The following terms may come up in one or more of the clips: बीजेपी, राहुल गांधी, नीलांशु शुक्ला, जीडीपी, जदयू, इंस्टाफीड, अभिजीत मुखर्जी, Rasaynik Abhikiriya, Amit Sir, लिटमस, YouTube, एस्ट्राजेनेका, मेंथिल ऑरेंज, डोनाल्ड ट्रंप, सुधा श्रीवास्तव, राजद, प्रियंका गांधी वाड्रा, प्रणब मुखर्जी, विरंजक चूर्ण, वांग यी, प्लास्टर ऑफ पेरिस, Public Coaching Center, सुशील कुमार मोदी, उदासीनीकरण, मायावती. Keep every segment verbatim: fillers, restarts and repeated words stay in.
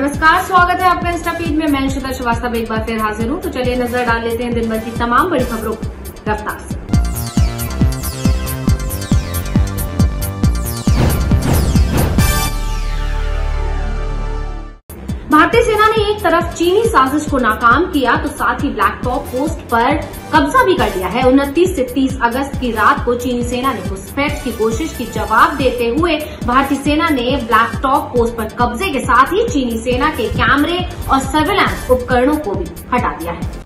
नमस्कार, स्वागत है आपका इंस्टाफीड में। मैं सुधा श्रीवास्तव एक बार फिर हाजिर हूँ। तो चलिए नजर डाल लेते हैं दिन भर की तमाम बड़ी खबरों पर रफ्तार से। भारतीय सेना ने एक तरफ चीनी साजिश को नाकाम किया तो साथ ही ब्लैक टॉप पोस्ट पर कब्जा भी कर लिया है। उनतीस से तीस अगस्त की रात को चीनी सेना ने घुसपैठ की कोशिश की जवाब देते हुए भारतीय सेना ने ब्लैक टॉप पोस्ट पर कब्जे के साथ ही चीनी सेना के कैमरे और सर्विलांस उपकरणों को भी हटा दिया है।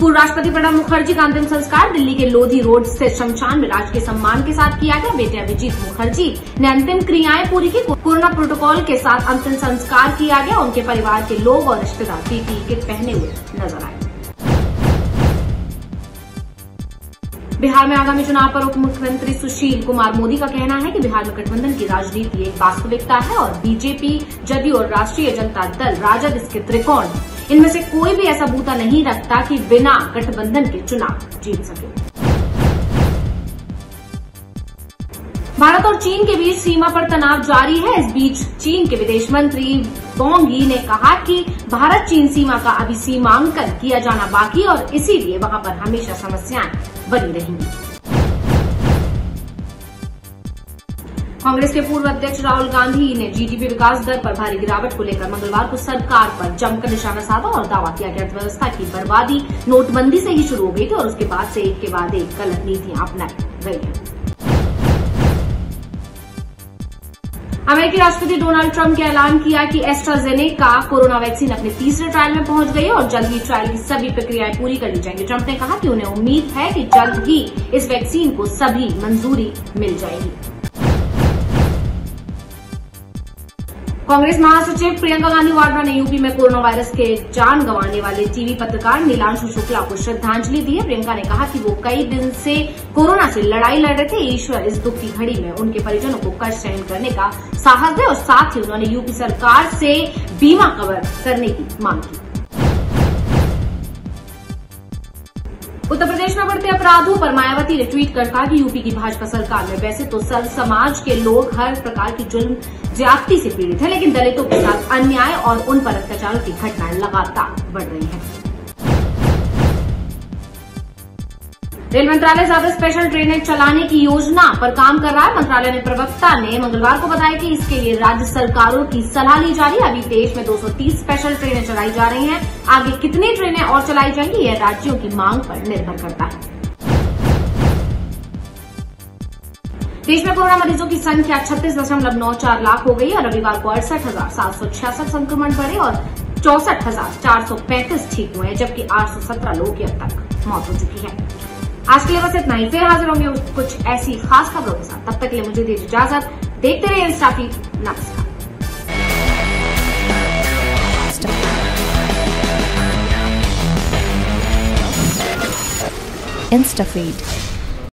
पूर्व राष्ट्रपति प्रणब मुखर्जी का अंतिम संस्कार दिल्ली के लोधी रोड स्थित शमशान में राजकीय सम्मान के साथ किया गया। बेटे अभिजीत मुखर्जी ने अंतिम क्रियाएं पूरी की। कोरोना प्रोटोकॉल के साथ अंतिम संस्कार किया गया। उनके परिवार के लोग और रिश्तेदार पीपीई किट पहने हुए नजर आए। बिहार में आगामी चुनाव पर उप मुख्यमंत्री सुशील कुमार मोदी का कहना है कि बिहार में गठबंधन की राजनीति एक वास्तविकता है और बीजेपी, जदयू और राष्ट्रीय जनता दल, राजद इसके त्रिकोण, इनमें से कोई भी ऐसा बूता नहीं रखता कि बिना गठबंधन के चुनाव जीत सके। भारत और चीन के बीच सीमा पर तनाव जारी है। इस बीच चीन के विदेश मंत्री वांग यी ने कहा कि भारत चीन सीमा का अभी सीमांकन किया जाना बाकी और इसीलिए वहां पर हमेशा समस्याएं बनी रहेंगी। कांग्रेस के पूर्व अध्यक्ष राहुल गांधी ने जीडीपी विकास दर पर भारी गिरावट को लेकर मंगलवार को सरकार पर जमकर निशाना साधा और दावा किया कि अर्थव्यवस्था की बर्बादी नोटबंदी से ही शुरू हो गई थी और उसके बाद से एक के बाद एक गलत नीतियां अपनाई गई हैं। अमेरिकी राष्ट्रपति डोनाल्ड ट्रंप ने ऐलान किया कि एस्ट्राजेनेका कोरोना वैक्सीन अपने तीसरे ट्रायल में पहुंच गई है और जल्द ही ट्रायल की सभी प्रक्रियाएं पूरी कर ली जाएंगी। ट्रंप ने कहा कि उन्हें उम्मीद है कि जल्द ही इस वैक्सीन को सभी मंजूरी मिल जाएगी। कांग्रेस महासचिव प्रियंका गांधी वाड्रा ने यूपी में कोरोना वायरस के जान गंवाने वाले टीवी पत्रकार नीलांशु शुक्ला को श्रद्धांजलि दी है। प्रियंका ने कहा कि वो कई दिन से कोरोना से लड़ाई लड़ रहे थे। ईश्वर इस दुख की घड़ी में उनके परिजनों को कष्ट सहन करने का साहस दे और साथ ही उन्होंने यूपी सरकार से बीमा कवर करने की मांग की। उत्तर प्रदेश में बढ़ते अपराधों पर मायावती ने ट्वीट कर कहा कि यूपी की भाजपा सरकार में वैसे तो सर्व समाज के लोग हर प्रकार की जुल्म ज्यादती से पीड़ित है, लेकिन दलितों के साथ अन्याय और उन पर अत्याचारों की घटनाएं लगातार बढ़ रही हैं। रेल मंत्रालय ज्यादा स्पेशल ट्रेनें चलाने की योजना पर काम कर रहा है। मंत्रालय ने प्रवक्ता ने मंगलवार को बताया कि इसके लिए राज्य सरकारों की सलाह ली जा रही है। अभी देश में दो सौ तीस स्पेशल ट्रेनें चलाई जा रही हैं। आगे कितनी ट्रेनें और चलाई जाएंगी यह राज्यों की मांग पर निर्भर करता है। देश में कोरोना मरीजों की संख्या छत्तीस दशमलव नौ चार लाख हो गई है। रविवार को अड़सठ हजार सात सौ छियासठ संक्रमण बढ़े और चौसठ हजार चार सौ पैंतीस ठीक हुए हैं, जबकि आठ सौ सत्रह लोगों की अब तक मौत हो चुकी है। आज के लिए बस इतना ही। फिर हाजिर होंगे कुछ ऐसी खास खबरों के साथ। तब तक के लिए मुझे दीजिए इजाजत। देखते रहिए इंस्टाफीड। नमस्कार। इंस्टाफीड